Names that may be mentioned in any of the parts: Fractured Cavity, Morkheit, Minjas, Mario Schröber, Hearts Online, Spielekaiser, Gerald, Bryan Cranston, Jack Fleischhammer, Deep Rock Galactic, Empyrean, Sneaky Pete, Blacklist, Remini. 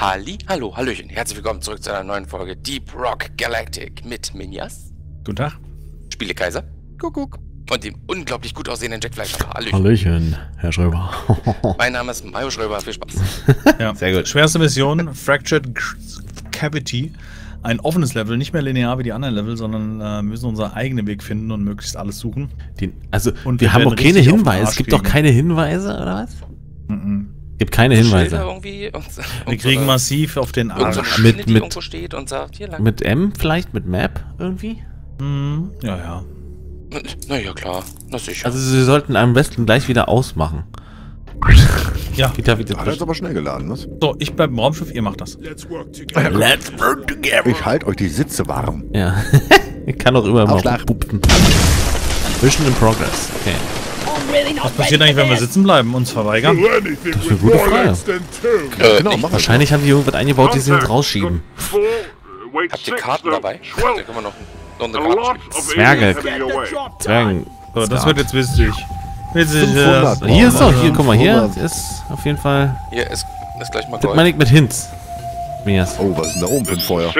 Hallihallo, hallöchen, herzlich willkommen zurück zu einer neuen Folge Deep Rock Galactic mit Minjas. Guten Tag. Spielekaiser. Kuckuck. Und dem unglaublich gut aussehenden Jack Fleischhammer. Hallöchen. Hallöchen, Herr Schröber. Mein Name ist Mario Schröber, viel Spaß. Ja, sehr gut. Schwerste Mission, Fractured Cavity. Ein offenes Level, nicht mehr linear wie die anderen Level, sondern müssen unseren eigenen Weg finden und möglichst alles suchen. Und wir haben auch keine Hinweise. Es gibt doch keine Hinweise, oder was? Mhm. Gibt keine Hinweise. Wir kriegen massiv auf den Arsch. Mit, steht und sagt, hier lang. Mit M vielleicht? Mit Map irgendwie? Mhm. Ja, ja. Naja, klar. Na sicher. Also sie sollten am besten gleich wieder ausmachen. Ja. Peter, wie das hat jetzt aber schnell geladen, was? So, ich bleib im Raumschiff, ihr macht das. Let's work together. Ich halte euch die Sitze warm. Ja. Ich kann auch immer mal pupsen. Mission in Progress. Okay. Was passiert eigentlich, wenn wir sitzen bleiben, uns verweigern? Das ist eine gute Frage. Genau, wahrscheinlich haben die irgendwas eingebaut, die sie uns rausschieben. Habt ihr Karten dabei? Da können wir noch eine Karte spielen. Zwergen. So, das wird jetzt witzig. Hier ist doch, hier, guck mal, hier ist auf jeden Fall... Hier ist gleich mal Gold. Das meine ich mit Hints. Oh, was ist denn da oben für ein Feuer?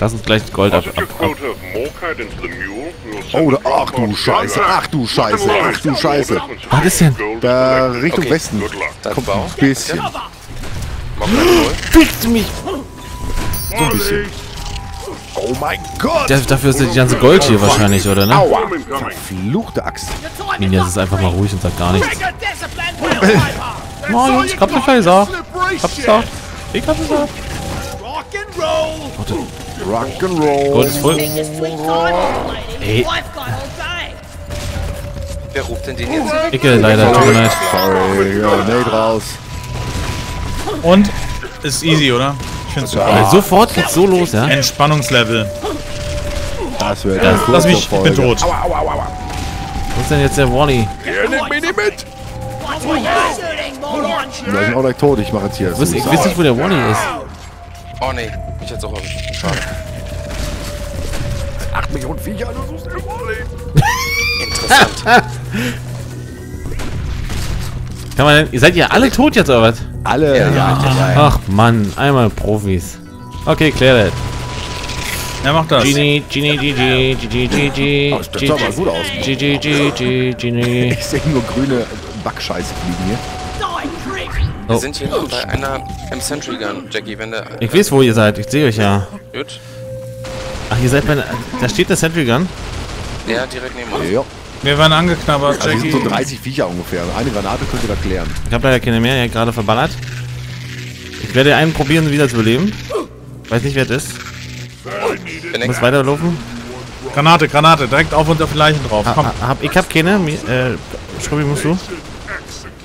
Lass uns gleich Gold ab. Oh, ach du Scheiße, ach du Scheiße, ach du Scheiße. Was ist denn? Da Richtung Westen. Da kommt ein bisschen. Fickt mich! So ein bisschen. Oh mein Gott! Dafür ist ja die ganze Gold hier wahrscheinlich, oder ne? Aua! Verfluchte Axt. Minja, ist einfach mal ruhig und sagt gar nichts. Moin, ich hab den Phaser. Ich hab es ab. Rock'n'Roll. Gold ist voll. Ey. Wer ruft denn den jetzt? Icke, leider. Tut mir leid. Sorry, nicht raus. Und? Ist easy, oder? Ich find's super. Ja. Sofort geht's so los, ja? Entspannungslevel. Das wird das. Lass mich, ich bin tot. Wo ist denn jetzt der Wally? Der nimmt mich nicht mit. Ja, ich bin auch gleich tot, ich mach jetzt hier. Ich weiß nicht, wo der Warning ist. Oh ne, ich hätte auch auf. Schade. 8 Millionen Viecher, du suchst den Warning. Interessant. Kann man denn, ihr seid ja alle tot jetzt, oder was? Alle. Ja. Ach Mann, einmal Profis. Okay, klär das. Er macht das. Genie, Genie, Genie, Genie, Genie, Genie. Das sieht aber gut aus. Genie, Genie, Genie. Ich sehe nur grüne Backscheiße fliegen hier. Wir sind hier bei einer M-Century Gun, Jackie, wenn der... Ich weiß, wo ihr seid, ich sehe euch ja. Gut. Ach, ihr seid bei einer... Da steht der Century Gun? Ja, direkt neben uns. Ja. Wir waren angeknabbert, Jackie. Also, die sind so 30 Viecher ungefähr. Eine Granate könnt ihr da klären. Ich habe leider keine mehr, ihr habt gerade verballert. Ich werde einen probieren, wieder zu beleben. Weiß nicht, wer das ist. Ich muss weiterlaufen. Granate, Granate, direkt auf und auf die Leichen drauf. Komm. Ich hab keine. Schrubby, musst du?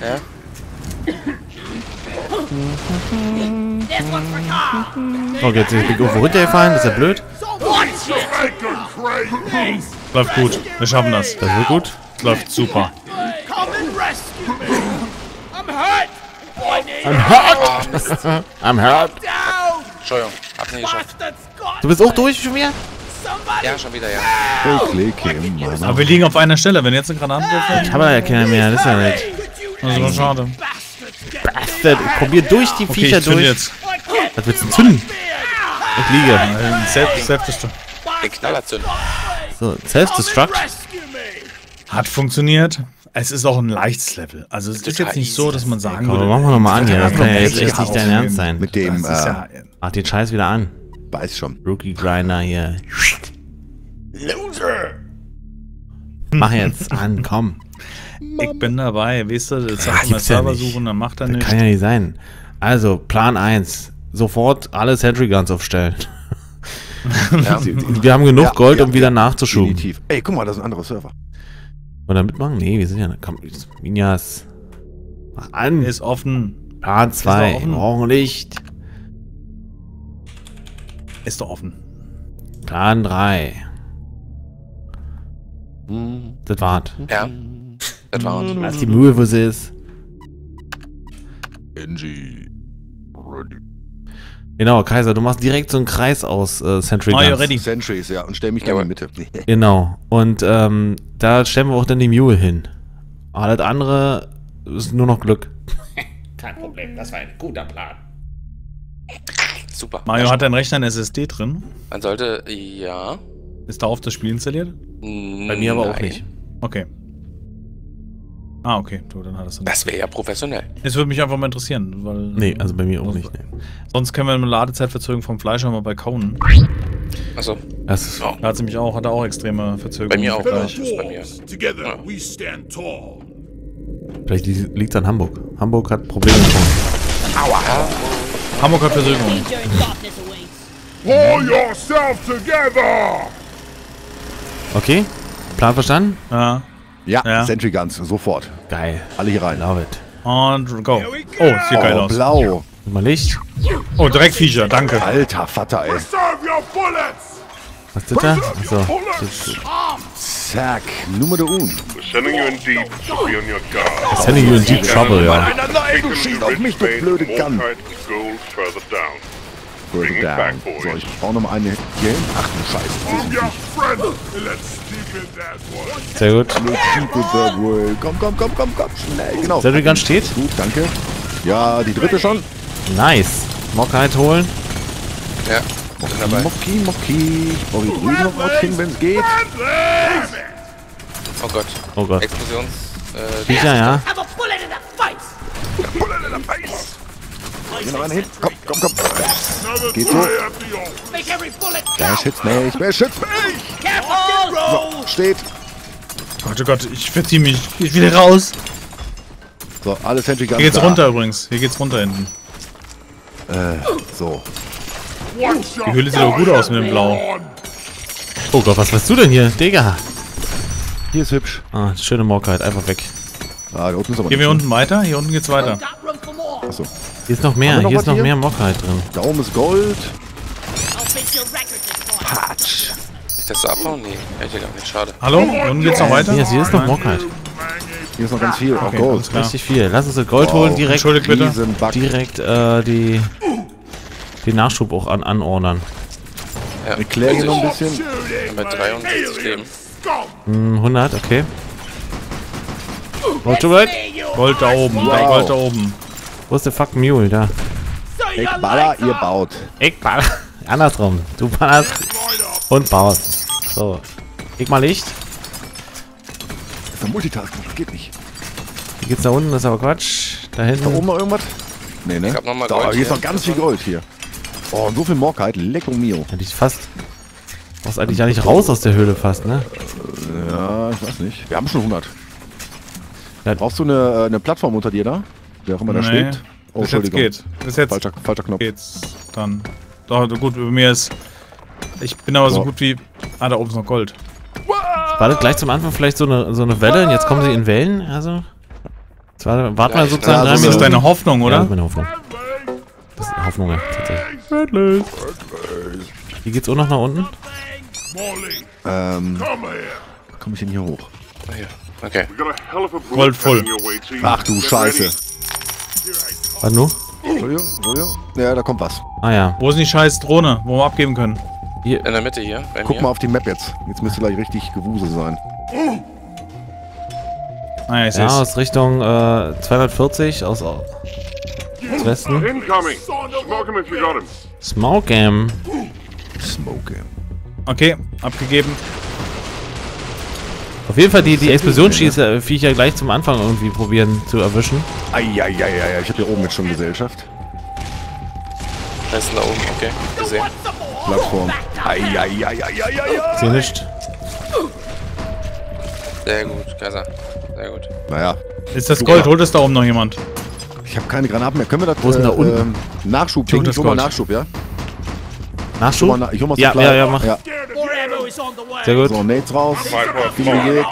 Ja. Okay, jetzt bin ich irgendwo runtergefallen, ist ja blöd. Läuft gut, wir schaffen das. Das wird gut. Läuft super. I'm hurt! Entschuldigung, hab's nicht geschafft. Du bist auch durch schon wieder? Ja, schon wieder, ja. Aber wir liegen auf einer Stelle, wenn jetzt eine Granate fällt. Ich habe ja keiner mehr, das ist ja nett. Das ist schade. Bastard, ich probier durch die Viecher durch. Jetzt. Was willst du zünden? Ich liege. Self-Destruct. Der Knaller zünden. So, Self-Destruct. Hat funktioniert. Es ist auch ein leichtes Level. Also es ist jetzt nicht so, dass man sagen würde... Machen wir nochmal an hier. Das kann ja jetzt echt nicht dein Ernst sein. Mit dem... Ach, den Scheiß wieder an. Weiß schon. Rookie Grinder hier. Loser! Mach jetzt an, komm. Ich bin dabei, weißt du, das sagt man Server suchen, dann macht er nichts. Kann ja nicht sein. Also, Plan 1. Sofort alle Sentry Guns aufstellen. Ja. Wir haben genug Gold, um wieder nachzuschuben. Definitiv. Ey, guck mal, das ist ein anderer Server. Wollen wir da mitmachen? Nee, wir sind ja... Komm, Minjas. Mach an. Ist offen. Plan 2. Wir brauchen Licht. Ist doch offen. Plan 3. Das war's. Ja. Das war's. Als die Mühe für sie ist. NG. Ready. Genau, Kaiser, du machst direkt so einen Kreis aus Sentry Guns. Ready. Sentries, ja, und stell mich da in die Mitte. Genau. Und da stellen wir auch dann die Mühe hin. Aber das andere ist nur noch Glück. Kein Problem, das war ein guter Plan. Super. Mario hat dein Rechner eine SSD drin? Man sollte, ja. Ist da auf das Spiel installiert? Bei mir aber auch nicht. Okay. Ah, okay. Du, dann hattest du nicht. Das wäre ja professionell. Es würde mich einfach mal interessieren, weil... Nee, also bei mir auch nicht. Nee. Sonst können wir eine Ladezeitverzögerung vom Fleischhammer bei Conan. Achso. Das hat sie mich auch, hat er auch extreme Verzögerungen. Bei mir auch gleich. Vielleicht liegt es an Hamburg. Hamburg hat Probleme. Aua. Hamburg hat Versöhnung. Pull yourself together! Okay. Plan verstanden? Ja. Ja, Sentry Guns, sofort. Geil. Alle hier rein. Love it. Und go. Oh, sieht geil aus. Blau. Mal Licht. Oh, Dreckviecher, danke. Alter Vater, ey. Was ist das? Achso. Zack, Nummer der Un. Sending you in deep trouble, ja. Schießt auf mich, du blöde Gun. Further down. So, ich brauche nochmal eine hier hin. Ach du Scheiße. Sehr gut. Komm, schnell. Genau. Sentry Gun steht. Gut, danke. Ja, die dritte schon. Nice. Mockheit holen. Ja. Mocki. Ich brauche die Grünen noch hin, wenn es geht. Oh Gott. Oh Gott. Explosions... Viecher, ja. Komm. Geht so. Der schützt mich. Wer schützt mich? So, steht. Gott, ich verziehe mich. Ich will hier raus. So, alles Sentry Guns. Hier geht's runter übrigens. Hier geht's runter hinten. So. Die Höhle sieht doch gut aus mit dem Blau. Oh Gott, was machst du denn hier? Digga. Hier ist hübsch. Ah, schöne Morkheit. Einfach weg. Ah, da unten ist aber gehen wir unten weiter? Hier unten geht's weiter. Achso. Hier ist noch mehr. Hier ist noch mehr Morkheit drin. Daumen ist Gold. Patsch. Ist das so abbauen? Nee, ich glaube nicht. Schade. Hallo? Unten geht's noch weiter? Hier ist noch Morkheit. Hier ist noch ganz viel. Okay, Gold. Richtig viel. Lass uns das Gold holen. Direkt. Entschuldigt bitte. Direkt den Nachschub auch anordnen. Ja. Ich kläre hier noch ein bisschen. Bei 63 Leben. 100, okay. Gold to red. Gold da oben, wow. Gold da oben. Wo ist der fuck Mule, da? Ich baller, ihr baut. Ich baller. Andersrum. Du ballerst und baust. So. Ich mal Licht. Das ist ein Multitasking, das geht nicht. Hier geht's da unten, das ist aber Quatsch. Da hinten. Da oben noch irgendwas? Nee, ne? Ich hab noch mal Gold. Hier ist noch ganz viel Gold hier. Oh, und so viel Morkheit, lecko mio. Hätte ich fast... Du brauchst eigentlich ja nicht raus aus der Höhle fast, ne? Ja, ich weiß nicht. Wir haben schon 100. Ja. Brauchst du eine Plattform unter dir da? Wer auch immer da steht? Oh, bis jetzt geht. Bis jetzt falscher Knopf. Geht's dann. Doch, gut, bei mir ist... Ich bin aber so gut wie... Ah, da oben ist noch Gold. War das gleich zum Anfang vielleicht so eine Welle und jetzt kommen sie in Wellen? Also... Warte mal sozusagen rein. Das ist deine Hoffnung, oder? Ja, das ist meine Hoffnung. Das ist eine Hoffnung, ja, tatsächlich. Hier geht's auch noch nach unten? Komm ich denn hier hoch? Okay. Gold voll. Ach du Scheiße. Warte nur. Entschuldigung. Ja, da kommt was. Ah ja. Wo ist die scheiß Drohne, wo wir abgeben können? Hier. In der Mitte hier. Guck mal auf die Map jetzt. Jetzt müsste gleich richtig Gewusel sein. Ah, ja, ich seh's. Aus Richtung 240 aus Westen. Smoke him. Okay, abgegeben. Auf jeden Fall die Explosionsschießviecher gleich zum Anfang irgendwie probieren zu erwischen. Eieieiei, ich hab hier oben jetzt schon Gesellschaft. Da ist da oben, okay. Gesehen. Plattform. Eieieiei. Sie nicht. Sehr gut, Kaiser. Sehr gut. Naja. Ist das Gold? Holt es da oben noch jemand? Ich habe keine Granaten mehr. Können wir das... Wo ist denn da unten? Nachschub. Ich hol mal Nachschub, ja? Nachschub? Ich hol mal zum Kleid. Ja, mach. Ja. Sehr gut. So, Nades raus. Viel geht.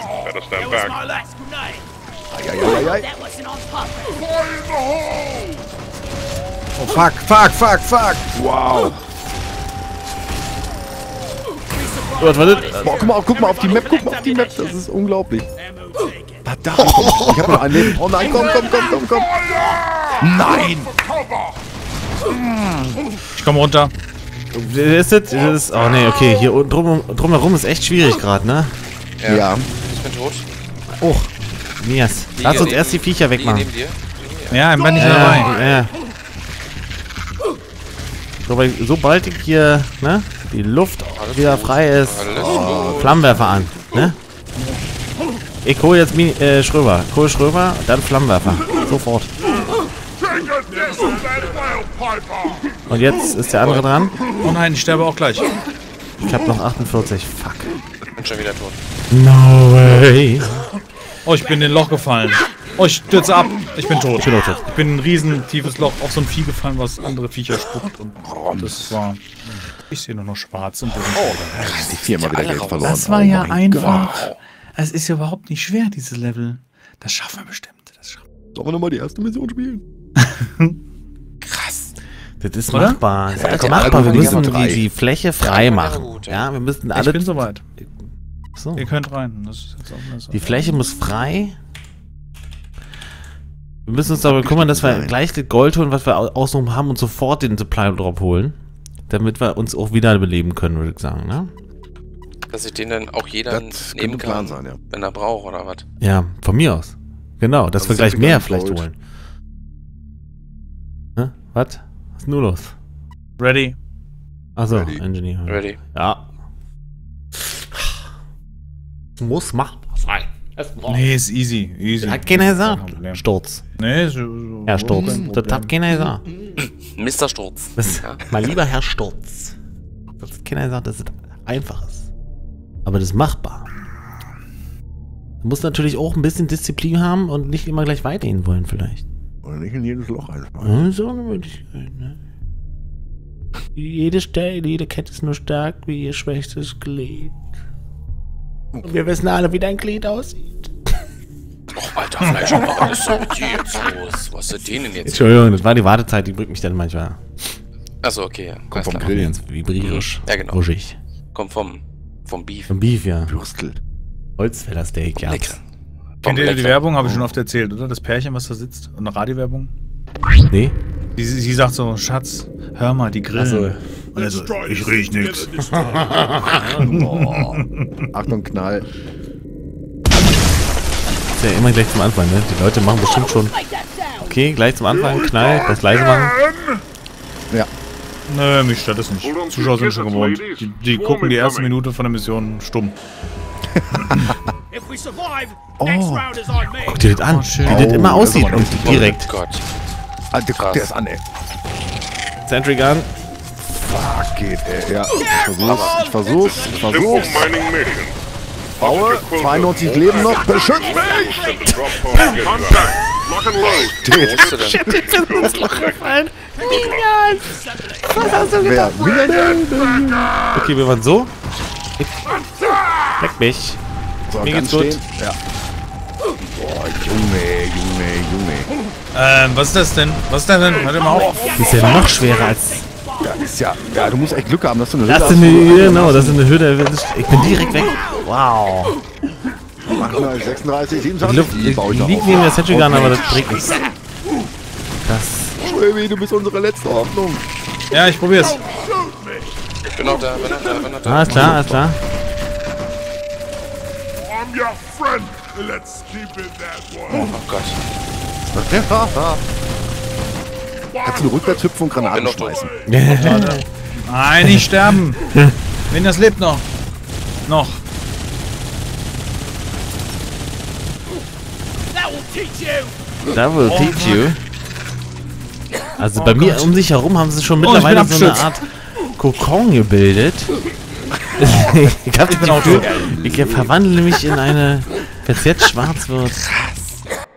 Oh, fuck. Wow. Was war das? Boah, guck mal auf die Map, das ist unglaublich. Verdammt, ich hab noch ein Leben. Oh nein, komm. Nein! Ich komm runter. Das ist, oh ne, okay, hier drumherum ist echt schwierig gerade, ne? Ja. Ich bin tot. Oh, Nias. Lass uns erst die Viecher wegmachen. Ja, ich bin nicht dabei. Ja. sobald ich hier, ne, die Luft wieder frei ist, oh, Flammenwerfer an. Ne? Ich hole jetzt Schröber. Ich hole Schröber, dann Flammenwerfer. Sofort. Und jetzt ist der andere dran. Oh nein, ich sterbe auch gleich. Ich hab noch 48. Fuck. Ich bin schon wieder tot. No way. Oh, ich bin in ein Loch gefallen. Oh, ich stürze ab. Ich bin tot. Ich bin in ein riesen tiefes Loch auf so ein Vieh gefallen, was andere Viecher spuckt. Und das war... Ich sehe nur noch schwarz und blau. Oh, die Firma wieder Geld verloren. Das war ja einfach... Es ist ja überhaupt nicht schwer, dieses Level. Das schaffen wir bestimmt. Sollen wir nochmal die erste Mission spielen? Krass. Das ist machbar. Das ist machbar. Wir müssen die Fläche frei machen. Ja, wir müssen alle... Ich bin soweit. So. Ihr könnt rein. Das ist jetzt auch besser. Die Fläche muss frei. Wir müssen uns darüber kümmern, dass wir gleich das Gold holen, was wir außenrum haben, und sofort den Supply Drop holen. Damit wir uns auch wiederbeleben können, würde ich sagen, ne? Dass ich den dann auch jeder das nehmen kann, sein, ja, wenn er braucht, oder was? Ja, von mir aus. Genau, dass wir gleich mehr vielleicht holen. Ne? Was? Was ist nur los? Ready. Achso, Engineer. Ready. Ja. Muss machbar sein. Nee, ist easy. Das hat keiner gesagt. Sturz. Nee, ist... Herr Sturz. Das hat keiner gesagt. Mr. Sturz. Ja. Mein lieber Herr Sturz. Das hat keiner gesagt, dass es einfach ist. Aber das ist machbar. Du musst natürlich auch ein bisschen Disziplin haben und nicht immer gleich weitergehen wollen vielleicht. Oder nicht in jedes Loch einfallen. Das ist auch eine Möglichkeit, ne? Jede Kette ist nur stark wie ihr schwächstes Glied. Und wir wissen alle, wie dein Glied aussieht. Och, alter Fleischhammer, was ist denn mit dir jetzt los? Was ist denn jetzt? Entschuldigung, das war die Wartezeit, die bringt mich dann manchmal. Achso, okay. Ja. Kommt vom Grill jetzt vibrierisch. Ja, genau. Ruschig. Kommt vom Beef. Vom Beef, ja. Würstel. Holzfällersteak, ja. Lecker. Kennt ihr die Werbung? Habe ich schon oft erzählt, oder? Das Pärchen, was da sitzt. Und eine Radiowerbung? Nee. Sie sagt so, Schatz, hör mal, die grillen. Also, und er so, ich riech nix. Achtung, Knall. Das ist ja immer gleich zum Anfang, ne? Die Leute machen bestimmt schon... Okay, gleich zum Anfang, Knall, das leise machen. Ja. Nö, mich stört das nicht. Zuschauer sind schon gewohnt. Die gucken die erste Minute von der Mission stumm. Oh, guck dir das an, wie das immer aussieht und direkt. Gott. Alter, guck dir das an, ey. Sentry Gun. Fuck, geht, ey. Ja, ich versuch's. Baue, 92 Leben noch, beschützt mich! Shit, ich bin ins Loch gefallen. Niemals! Was hast du gedacht? Okay, wir waren so. Leck mich. So, mir geht's gut. Ja. Boah, Junge. Was ist das denn? Warte mal auf. Das ist ja noch schwerer als... Ja, ist ja... Ja, du musst echt Glück haben, dass du eine Hürde hast. Genau, das ist eine Hürde. Ich bin direkt weg. Wow. 36, 27. Ich lieg neben der Sentry Gun, aber das bringt nichts. Krass. Schwäbi, du bist unsere letzte Hoffnung. Ja, ich probier's. Ich bin auch da, bin auch da. Alles klar. Your friend. Let's keep it that way. Oh Gott. Kannst du rückwärts hüpfen und Granaten schmeißen? Nein, nicht sterben. Wenn das lebt noch. That will teach you. Also bei mir um sich herum haben sie schon mittlerweile so eine Art Kokon gebildet. Ich verwandle mich in eine, wenn's jetzt schwarz wird. Krass.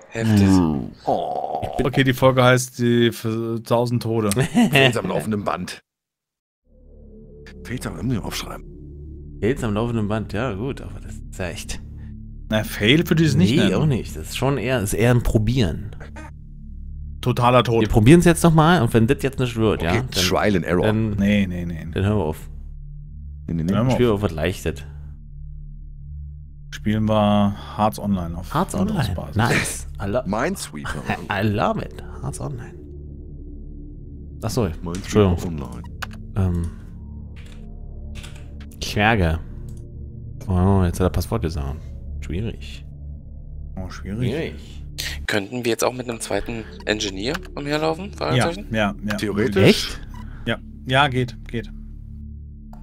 Heftig. Oh. Okay, die Folge heißt die 1000 Tode. Fails am laufenden Band. Fails am aufschreiben. Fails am laufenden Band, ja gut, aber das ist ja echt... Na, Fail für dieses nicht. Nee, auch nicht. Das ist schon eher, ein Probieren. Totaler Tod. Wir probieren es jetzt nochmal und wenn das jetzt nicht wird, okay, ja. Dann, Trial and Error. Dann, nee. Dann hören wir auf. Nee. Spiel auf was Leichtes. Spielen wir Hearts Online auf Hearts Online. Nice. Minesweeper. I love it. Hearts Online. Achso, Entschuldigung. Online. Scherge. Oh, jetzt hat er Passwort gesagt. Schwierig. Oh, schwierig. Könnten wir jetzt auch mit einem zweiten Engineer umherlaufen? Ja. Theoretisch. Echt? Ja. Ja, geht.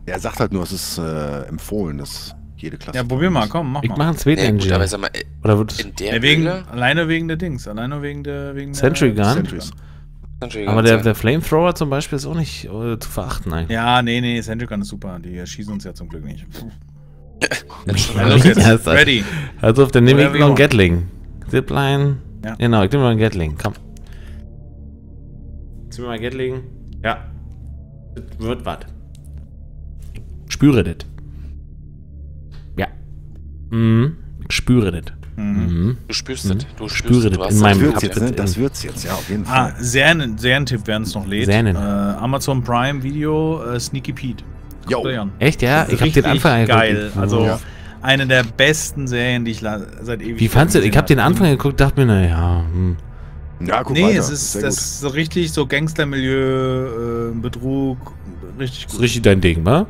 Er sagt halt nur, es ist empfohlen, dass jede Klasse... Ja, probier mal, komm, mach mal. Ich mach einen Sweet Engine. Gut, aber sag mal, oder wird's in der alleine wegen der Sentry Gun. Aber der Flamethrower zum Beispiel ist auch nicht zu verachten, nein. Ja, nee, Sentry Gun ist super. Die schießen uns ja zum Glück nicht. Jetzt. Ready. Also, dann nehme ich noch ein Gatling. Zipline. Ja. Genau, ich nehme mal ein Gatling, komm. Zieh mir mal Gatling. Ja. Das wird was. Spüre das. Ja. Mhm. Spüre das. Mhm. Du spürst das. Du spürst das. In meinem Kopf. Das wird's jetzt, ja, auf jeden Fall. Ah, Serientipp, werden es noch lädt. Amazon Prime Video, Sneaky Pete. Jo. Echt, ja? Ich hab den Anfang geguckt. Also, ja. Eine der besten Serien, die ich seit ewig. Wie fandst du? Ich hab den Anfang geguckt, dachte mir, naja, ja, guck mal. Nee, es ist, das ist richtig so Gangstermilieu, Betrug, richtig gut. Richtig dein Ding, ne?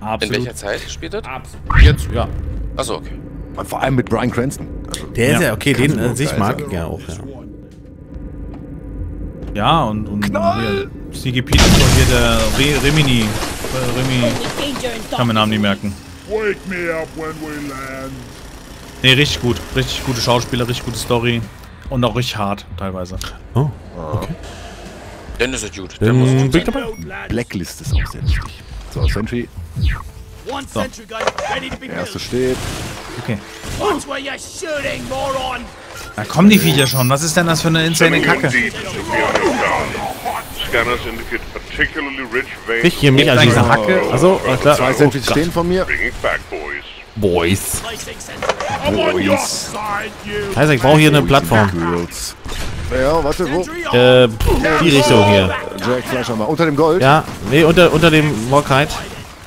Absolut. In welcher Zeit spielt das? Absolut. Jetzt, ja. Achso, okay. Und vor allem mit Bryan Cranston. Also, der ist ja, okay, den an sich mag ich ja auch, ja. Ja, und Sneaky Pete ist doch hier der Remini. Kann mir den Namen nicht merken. Wake me up when we land. Nee, richtig gut. Richtig gute Schauspieler, richtig gute Story. Und auch richtig hart, teilweise. Oh, okay. Dann ist es gut. Dann bin ich dabei. Blacklist ist auch sehr wichtig. So, Sentry. So. Der erste steht. Okay. Da kommen die Viecher schon. Was ist denn das für eine insane Kacke? Ich hier mich an diese Hacke. Also, klar. Zwei Sentries stehen von mir. Boys. Heißt, ich brauche hier eine Plattform. Girls. Ja, warte, wo? Die Richtung hier. Jack Fleischhammer. Unter dem Gold? Ja, nee, unter dem Morkheit.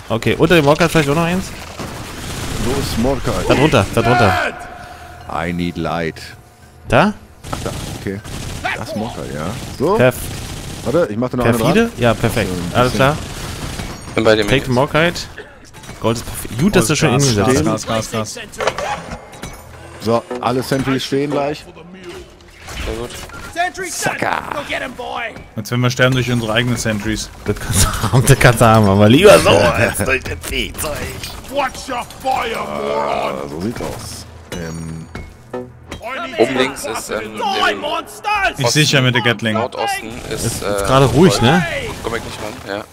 Okay, unter dem Morkheit vielleicht auch noch eins? Wo ist Morkheit? Da drunter. I need light. Da? Ach, da, okay. Das ist Morkheit, ja. So. Warte, ich mach da noch eine dran. Ja, perfekt. Alles klar. Bin bei dem. Take Morkheit. Gold ist perfekt. Gut, dass du schon hingesetzt hast. Gas. So, alle Sentries stehen gleich. Sehr gut. Sucker! Als wenn wir sterben durch unsere eigenen Sentries. Das kannst du haben, aber lieber so als durch das Viehzeug. So sieht's aus. Oben links ist ich sicher mit der Gatling. Nordosten ist gerade ruhig, ne? Komm ich nicht ran, ja.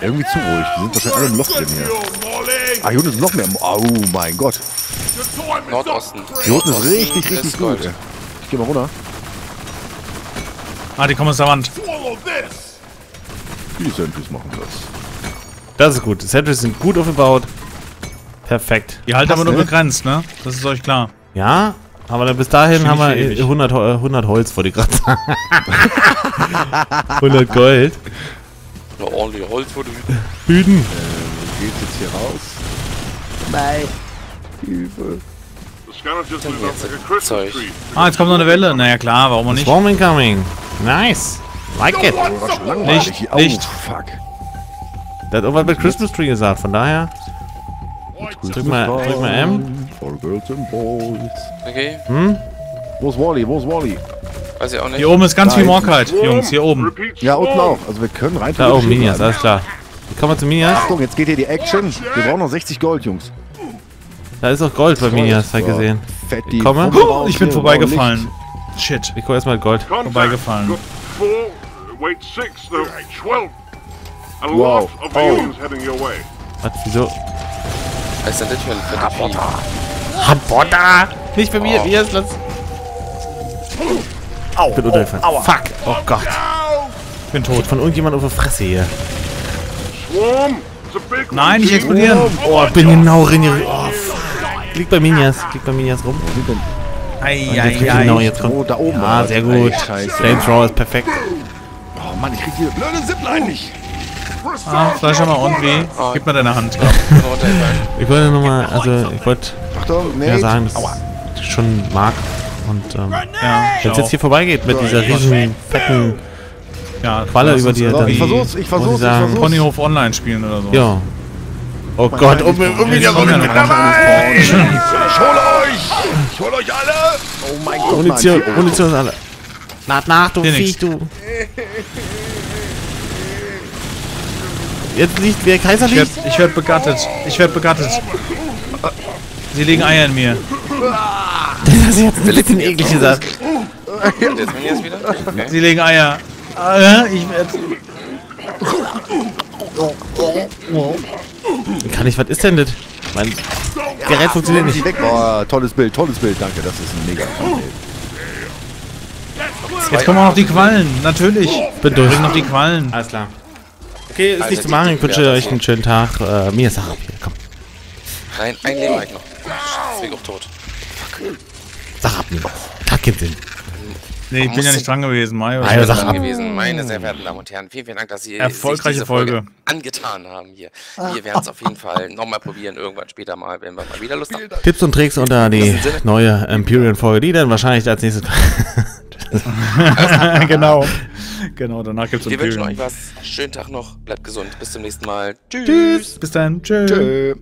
Irgendwie zu ruhig. Wir sind doch schon alle im Loch drin hier. Ah, hier unten ist noch mehr. Oh mein Gott. Nordosten. Hier unten ist richtig gut. Ich geh mal runter. Ah, die kommen aus der Wand. Die Sentries machen das. Das ist gut. Die Sentries sind gut aufgebaut. Perfekt. Die halten aber nur begrenzt, ne? Das ist euch klar. Ja, aber dann bis dahin haben wir 100 Holz, wollte ich gerade sagen. 100 Gold. Eine ordentliche Holz wurde Hüden. Geht's jetzt hier raus? Nein. Übel. Ah, jetzt kommt noch eine Welle. Naja, klar, warum auch nicht? Swarm incoming. Nice. Like it. Nicht. Fuck. Der hat irgendwas mit Christmas Tree gesagt, von daher. Drück mal M. Okay. Hm? Wo ist Wally? Weiß ich auch nicht. Hier oben ist ganz viel Morkheit, Jungs, hier oben. Ja, unten auch. Also wir können rein. Da oben, Minias, alles klar. Jetzt kommen wir zu Minias. Achtung, jetzt geht hier die Action. Wir brauchen noch 60 Gold, Jungs. Da ist auch Gold bei Minias, hab ich gesehen. Ich komme. Oh, ich bin vorbeigefallen. Shit. Ich guck erstmal Gold. Vorbeigefallen. Wow. Was? Wieso? Was ist denn das für ein Habotta? Habotta! Nicht bei mir, Minias, lass... Au, ich bin untergefallen. Fuck! Oh Gott. Ich bin tot. Von irgendjemand auf der Fresse hier. Nein, nicht explodieren! Oh, ich bin genau drin. Oh, Liegt bei Minias rum. Jetzt kommt. Oh, da oben. Ah, ja, sehr gut. Flamethrower ist perfekt. Oh Mann, ich krieg die blöde Zipline nicht. Ah, Fleischhammer irgendwie. Gib mir deine Hand. Ich wollte nochmal, ja sagen, dass ich schon mag. Und wenn es jetzt hier vorbeigeht mit dieser riesen fetten Qualle über dir, dann ich versuch's. Ponyhof online spielen oder so. Ja. Oh Gott, wieder runter. Ich hol euch alle! Oh mein Gott, Munition ist alle. Nach, du Viech, du. Jetzt nicht mehr kaiserlich? Ich werde begattet. Ich werde begattet. Sie legen Eier in mir. Das ist jetzt ein bisschen eklig gesagt. Sie legen Eier. Ich werde... Kann ich... Was ist denn das? Mein Gerät funktioniert nicht. Oh, tolles Bild, danke. Das ist ein mega Bild. Jetzt kommen auch noch die Quallen, natürlich. Bin durch. Noch die Quallen. Alles klar. Okay, ist nichts zu machen. Ich wünsche euch einen schönen Tag. Mir ist Sache. Komm. Nein, ein Leben eigentlich noch. Deswegen auch tot. Fuck. Sag ab, niemals. Hat keinen Sinn. Nee, ich bin ja nicht dran gewesen, Mario. Ich bin dran gewesen, meine sehr verehrten Damen und Herren. Vielen, vielen Dank, dass Sie erfolgreiche diese Folge angetan haben hier. Wir werden es auf jeden Fall nochmal probieren, irgendwann später mal, wenn wir mal wieder Lust haben. Tipps und Tricks unter die neue Empyrean-Folge, die dann wahrscheinlich als nächstes... Genau. Genau, danach gibt's Empyrean. Wir wünschen euch was. Schönen Tag noch. Bleibt gesund. Bis zum nächsten Mal. Tschüss. Bis dann. Tschüss.